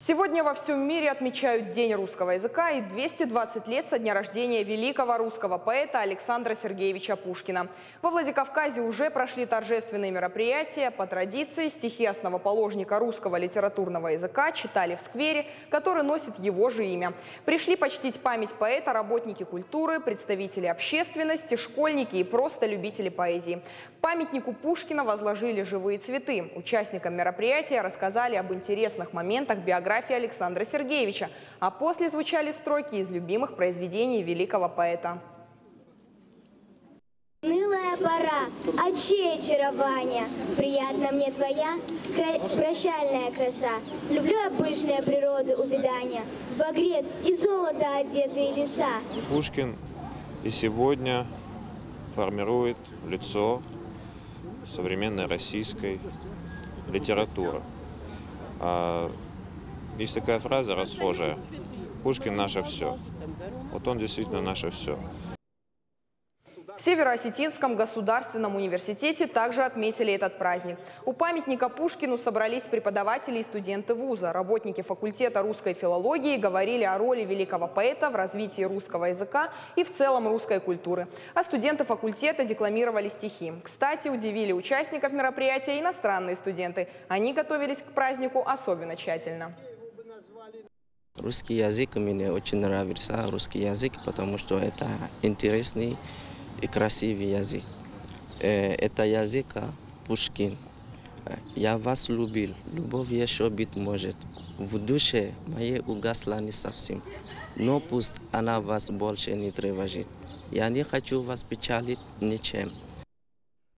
Сегодня во всем мире отмечают День русского языка и 220 лет со дня рождения великого русского поэта Александра Сергеевича Пушкина. Во Владикавказе уже прошли торжественные мероприятия. По традиции стихи основоположника русского литературного языка читали в сквере, который носит его же имя. Пришли почтить память поэта работники культуры, представители общественности, школьники и просто любители поэзии. К памятнику Пушкина возложили живые цветы. Участникам мероприятия рассказали об интересных моментах биографии Александра Сергеевича, а после звучали строки из любимых произведений великого поэта. Унылая пора, а чьи очарования? Приятна мне твоя прощальная краса. Люблю я пышные природы увядания, в багрец и золото одетые леса. Пушкин и сегодня формирует лицо современной российской литературы. Есть такая фраза расхожая: Пушкин – наше все. Вот он действительно наше все. В Североосетинском государственном университете также отметили этот праздник. У памятника Пушкину собрались преподаватели и студенты вуза. Работники факультета русской филологии говорили о роли великого поэта в развитии русского языка и в целом русской культуры. А студенты факультета декламировали стихи. Кстати, удивили участников мероприятия иностранные студенты. Они готовились к празднику особенно тщательно. Русский язык мне очень нравится, русский язык, потому что это интересный и красивый язык. Это язык Пушкин. Я вас любил, любовь еще быть может. В душе моей угасла не совсем, но пусть она вас больше не тревожит. Я не хочу вас печалить ничем.